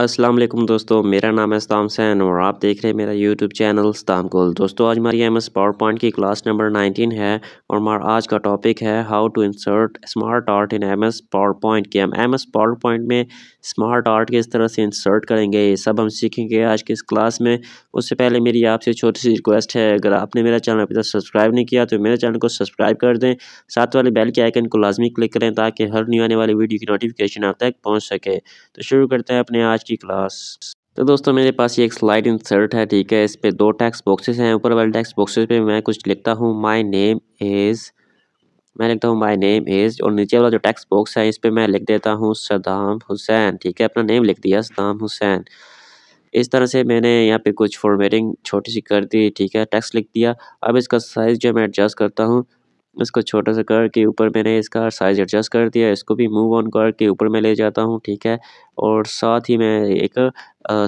अस्सलाम वालेकुम दोस्तों, मेरा नाम है सादम हुसैन और आप देख रहे हैं मेरा YouTube चैनल सादमगुल। दोस्तों आज हमारी एम एस पावर पॉइंट की क्लास नंबर 19 है और हमारा आज का टॉपिक है how to insert smart art in M S PowerPoint. कि हम एम एस पावर पॉइंट में स्मार्ट आर्ट किस तरह से इंसर्ट करेंगे, ये सब हम सीखेंगे आज की इस क्लास में। उससे पहले मेरी आपसे छोटी सी रिक्वेस्ट है, अगर आपने मेरा चैनल अभी तक सब्सक्राइब नहीं किया तो मेरे चैनल को सब्सक्राइब कर दें, साथ वाले बेल के आइकन को लाजमी क्लिक करें ताकि हर न्यू आने वाली वीडियो की नोटिफिकेशन आप तक पहुँच सके। तो शुरू करते हैं अपने आज क्लास। तो दोस्तों मेरे पास ये एक स्लाइड इंसर्ट है, ठीक है। इस पे दो टेक्स्ट बॉक्सेस हैं। ऊपर वाले टेक्स्ट बॉक्सेस पे मैं कुछ लिखता हूँ माय नेम इज़ और नीचे वाला जो टेक्स्ट बॉक्स है इस पे मैं लिख देता हूँ सादम हुसैन, ठीक है। अपना नेम लिख दिया सादम हुसैन। इस तरह से मैंने यहाँ पे कुछ फॉर्मेटिंग छोटी सी कर दी, ठीक है। टेक्स्ट लिख दिया। अब इसका साइज़ जो मैं एडजस्ट करता हूँ, इसको छोटा सा करके ऊपर मैंने इसका साइज़ एडजस्ट कर दिया। इसको भी मूव ऑन करके ऊपर मैं ले जाता हूँ, ठीक है। और साथ ही मैं एक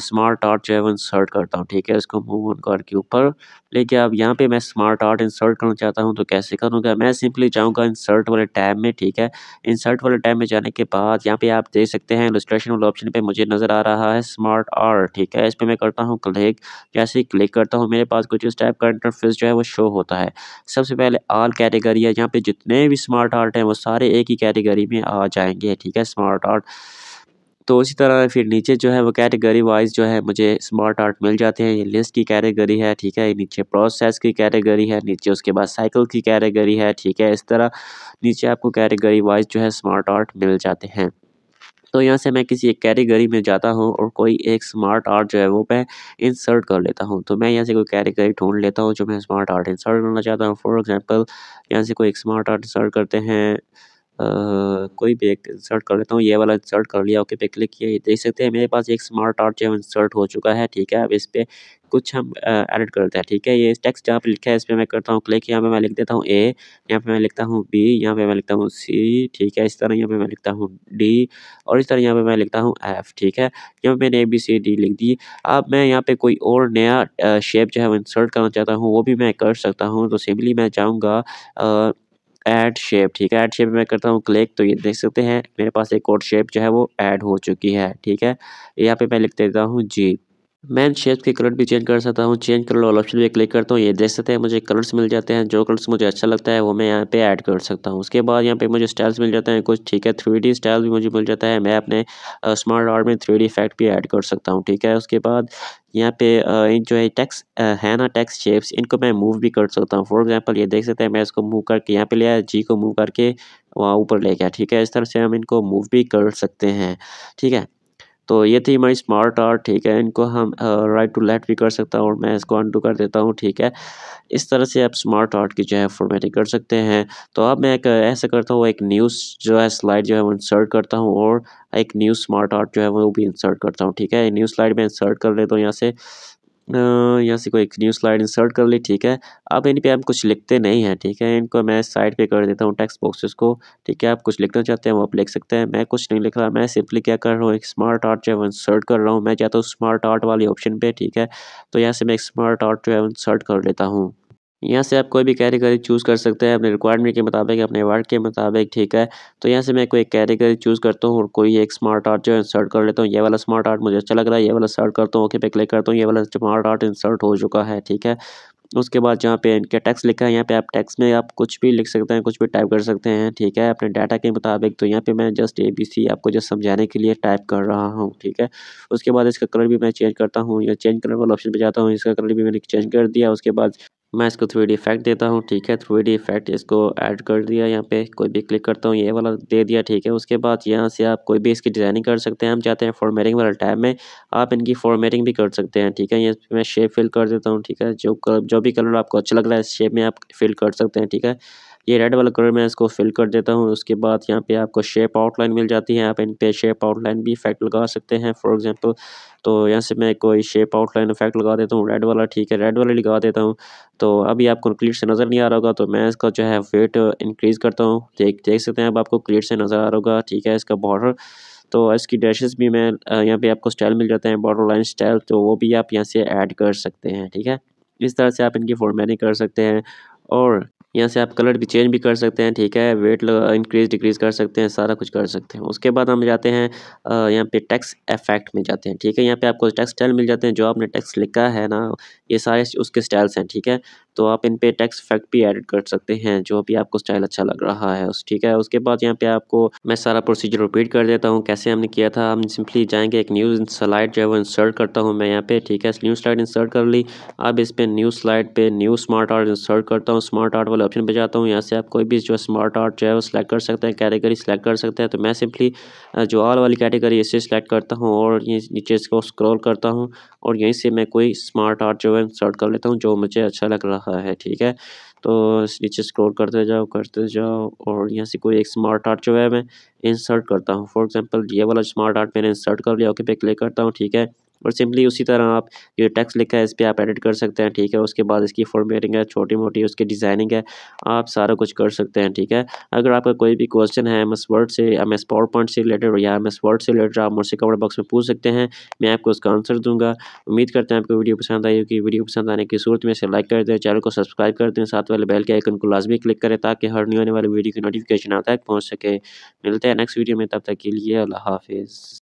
स्मार्ट आर्ट जो है वो इंसर्ट करता हूँ, ठीक है। इसको मूव ऑन करके ऊपर लेके अब यहाँ पे मैं स्मार्ट आर्ट इंसर्ट करना चाहता हूँ। तो कैसे करूँगा, मैं सिंपली जाऊँगा इंसर्ट वाले टैब में, ठीक है। इंसर्ट वाले टैब में जाने के बाद यहाँ पे आप देख सकते हैं इलस्ट्रेशन वाले ऑप्शन पे मुझे नज़र आ रहा है स्मार्ट आर्ट, ठीक है। इस पर मैं करता हूँ क्लिक। जैसे ही क्लिक करता हूँ मेरे पास कुछ इस टाइप का इंटरफेस जो है वो शो होता है। सबसे पहले ऑल कैटेगरी है, यहाँ पे जितने भी स्मार्ट आर्ट हैं वो सारे एक ही कैटेगरी में आ जाएंगे, ठीक है, स्मार्ट आर्ट। तो उसी तरह फिर नीचे जो है वो कैटेगरी वाइज जो है मुझे स्मार्ट आर्ट मिल जाते हैं। ये लिस्ट की कैटेगरी है, ठीक है। नीचे प्रोसेस की कैटेगरी है, नीचे उसके बाद साइकिल की कैटेगरी है, ठीक है। इस तरह नीचे आपको कैटेगरी वाइज जो है स्मार्ट आर्ट मिल जाते हैं। तो यहाँ से मैं किसी एक कैटेगरी में जाता हूँ और कोई एक स्मार्ट आर्ट जो है वो मैं इंसर्ट कर लेता हूँ। तो मैं यहाँ से कोई कैटेगरी ढूंढ लेता हूँ जो मैं स्मार्ट आर्ट इंसर्ट करना चाहता हूँ। फॉर एग्जाम्पल यहाँ से कोई एक स्मार्ट आर्ट इंसर्ट करते हैं, कोई भी एक इंसर्ट कर लेता हूँ। ये वाला इंसर्ट कर लिया, ओके पे क्लिक किया। ये देख सकते हैं मेरे पास एक स्मार्ट आर्ट जो है इंसर्ट हो चुका है, ठीक है। अब इस पर कुछ हम एडिट करते हैं, ठीक है। ये टेक्स्ट जहाँ पे लिखा है इस पर मैं करता हूँ क्लिक। यहाँ पे मैं लिख देता हूँ ए, यहाँ पे मैं लिखता हूँ बी, यहाँ पे मैं लिखता हूँ सी, ठीक है। इस तरह यहाँ पे मैं लिखता हूँ डी और इस तरह यहाँ पे मैं लिखता हूँ एफ, ठीक है। यहाँ पे मैंने ए बी सी डी लिख दी। अब मैं यहाँ पे कोई और नया शेप जो है वो इंसर्ट करना चाहता हूँ, वो भी मैं कर सकता हूँ। तो सिंपली मैं जाऊँगा ऐड शेप, ठीक है। ऐड शेप में करता हूँ क्लिक। तो ये देख सकते हैं मेरे पास एक और शेप जो है वो ऐड हो चुकी है, ठीक है। यहाँ पे मैं लिख देता हूँ जी। मैं इन शेप्स के कलर भी चेंज कर सकता हूँ। चेंज कलर वाला ऑप्शन पे क्लिक करता हूँ। ये देख सकते हैं मुझे कलर्स मिल जाते हैं। जो कलर्स मुझे अच्छा लगता है वो मैं यहाँ पे ऐड कर सकता हूँ। उसके बाद यहाँ पे मुझे स्टाइल्स मिल जाते हैं कुछ, ठीक है। 3D स्टाइल भी मुझे मिल जाता है। मैं अपने स्मार्ट आर्ट में 3D इफेक्ट भी ऐड कर सकता हूँ, ठीक है। उसके बाद यहाँ पे जो है टेक्स्ट है ना, टेक्स्ट शेप्स, इनको मैं मूव भी कर सकता हूँ। फॉर एग्जांपल ये देख सकते हैं मैं इसको मूव करके यहाँ पे ले आया, जी को मूव करके वहाँ ऊपर ले गया, ठीक है। इस तरह से हम इनको मूव भी कर सकते हैं, ठीक है। तो ये थी हमारी स्मार्ट आर्ट, ठीक है। इनको हम राइट टू लेफ्ट भी कर सकता हूँ और मैं इसको अनडू कर देता हूँ, ठीक है। इस तरह से आप स्मार्ट आर्ट की जो है फॉर्मेटिंग कर सकते हैं। तो अब मैं एक ऐसा करता हूँ, एक न्यूज़ जो है स्लाइड जो है वो इंसर्ट करता हूँ और एक न्यू स्मार्ट आर्ट जो है वो भी इंसर्ट करता हूँ, ठीक है। न्यू स्लाइड में इंसर्ट कर लेता हूँ। यहाँ से कोई एक न्यू स्लाइड इंसर्ट कर ली, ठीक है। अब इन पे हम कुछ लिखते नहीं हैं, ठीक है। इनको मैं साइड पे कर देता हूँ टेक्स्ट बॉक्सेस को, ठीक है। आप कुछ लिखना चाहते हैं वो आप लिख सकते हैं। मैं कुछ नहीं लिख रहा, मैं सिंपली क्या कर रहा हूँ, एक स्मार्ट आर्ट जो है इंसर्ट कर रहा हूँ। मैं जाता हूँ स्मार्ट आर्ट वाले ऑप्शन पर, ठीक है। तो यहाँ से मैं एक स्मार्ट आर्ट जो है इंसर्ट कर लेता हूँ। यहाँ से आप कोई भी कैटेगरी चूज़ कर सकते हैं अपने रिक्वायरमेंट के मुताबिक, अपने वर्क के मुताबिक, ठीक है। तो यहाँ से मैं कोई एक कैटेगरी चूज़ करता हूँ और कोई एक स्मार्ट आर्ट जो है इंसर्ट कर लेता हूँ। ये वाला स्मार्ट आर्ट मुझे अच्छा लग रहा है, ये वाला इंसर्ट करता हूँ, ओके पे क्लिक करता हूँ। ये वाला स्मार्ट आर्ट इंसर्ट हो चुका है, ठीक है। उसके बाद जहाँ पे इनके टेक्स्ट लिखा है, यहाँ पे आप टेक्स्ट में आप कुछ भी लिख सकते हैं, कुछ भी टाइप कर सकते हैं, ठीक है, अपने डाटा के मुताबिक। तो यहाँ पे मैं जस्ट ABC आपको जस्ट समझाने के लिए टाइप कर रहा हूँ, ठीक है। उसके बाद इसका कलर भी मैं चेंज करता हूँ, या चेंज कलर वाला ऑप्शन पर जाता हूँ। इसका कलर भी मैंने चेंज कर दिया। उसके बाद मैं इसको 3D इफेक्ट देता हूँ, ठीक है। 3D इफेक्ट इसको ऐड कर दिया। यहाँ पे कोई भी क्लिक करता हूँ, ये वाला दे दिया, ठीक है। उसके बाद यहाँ से आप कोई भी इसकी डिज़ाइनिंग कर सकते हैं। हम जाते हैं फॉर्मेटिंग वाला टैब में, आप इनकी फॉर्मेटिंग भी कर सकते हैं, ठीक है। यहाँ पे मैं शेप फिल कर देता हूँ, ठीक है। जो भी कलर आपको अच्छा लग रहा है इस शेप में आप फिल कर सकते हैं, ठीक है। ये रेड वाला कलर मैं इसको फिल कर देता हूँ। उसके बाद यहाँ पे आपको शेप आउटलाइन मिल जाती है, आप इन पे शेप आउटलाइन भी इफेक्ट लगा सकते हैं। फॉर एग्जांपल तो यहाँ से मैं कोई शेप आउटलाइन इफेक्ट लगा देता हूँ, रेड वाला, ठीक है, रेड वाला लगा देता हूँ। तो अभी आपको क्लियर से नज़र नहीं आ रहा होगा, तो मैं इसका जो है वेट इंक्रीज़ करता हूँ। देख सकते हैं अब आपको क्लियर से नज़र आ रहा होगा, ठीक है। इसका बॉर्डर, तो इसकी डैशेस भी मैं यहाँ पर आपको स्टाइल मिल जाते हैं, बॉर्डर लाइन स्टाइल, तो वो भी आप यहाँ से ऐड कर सकते हैं, ठीक है। इस तरह से आप इनकी फॉर्मेटिंग कर सकते हैं। और यहाँ से आप कलर भी चेंज भी कर सकते हैं, ठीक है, वेट इंक्रीज डिक्रीज कर सकते हैं, सारा कुछ कर सकते हैं। उसके बाद हम जाते हैं यहाँ पे टेक्स्ट इफेक्ट में जाते हैं, ठीक है। यहाँ पे आपको टेक्स्ट स्टाइल मिल जाते हैं, जो आपने टेक्स्ट लिखा है ना, ये सारे उसके स्टाइल्स हैं, ठीक है। तो आप इन पे टेक्स्ट इफेक्ट भी एडिट कर सकते हैं, जो भी आपको स्टाइल अच्छा लग रहा है, ठीक है। उसके बाद यहाँ पे आपको मैं सारा प्रोसीजर रिपीट कर देता हूँ, कैसे हमने किया था। हम सिंपली जाएंगे, एक न्यू स्लाइड जो है वो इंसर्ट करता हूँ मैं यहाँ पे, ठीक है। न्यू स्लाइड इंसर्ट कर ली। अब इस पर न्यू स्लाइड पे न्यू स्मार्ट आर्ट इंसर्ट करता हूँ, स्मार्ट आर्ट वाले ऑप्शन पे जाता हूँ। यहाँ से आप कोई भी जो स्मार्ट आर्ट जो है वो सिलेक्ट कर सकते हैं, कैटेगरी सिलेक्ट कर सकते हैं। तो मैं सिंपली जो ऑल वाली कैटेगरी इसे सिलेक्ट करता हूँ और ये नीचे इसको स्क्रॉल करता हूँ और यहीं से मैं कोई स्मार्ट आर्ट जो है इंसर्ट कर लेता हूँ, जो मुझे अच्छा लग रहा है, ठीक है। तो नीचे स्क्रॉल करते जाओ और यहाँ से कोई एक स्मार्ट आर्ट जो है मैं इंसर्ट करता हूँ। फॉर एग्जांपल ये वाला स्मार्ट आर्ट मैंने इंसर्ट कर लिया, ओके पे क्लिक करता हूँ, ठीक है। और सिंपली उसी तरह आप जो टेक्स्ट लिखा है इस पर आप एडिट कर सकते हैं, ठीक है। उसके बाद इसकी फॉर्मेटिंग है, छोटी मोटी उसकी डिज़ाइनिंग है, आप सारा कुछ कर सकते हैं, ठीक है। अगर आपका कोई भी क्वेश्चन है एम एस पावर पॉइंट से रिलेटेड या एम एस वर्ड से रिलेटेड, आप मुझसे कमेंट बॉक्स में पूछ सकते हैं, मैं आपको उसका आंसर दूंगा। उम्मीद करते हैं आपको वीडियो पसंद आई होगी। वीडियो पसंद आने की सूरत में इसे लाइक कर दें, चैनल को सब्सक्राइब कर दें, साथ वाले बेल के आइकन को लाजमी क्लिक करें ताकि हर न्यू आने वाली वीडियो की नोटिफिकेशन आप तक पहुँच सके। मिलते हैं नेक्स्ट वीडियो में, तब तक के लिए अल्लाह हाफिज़।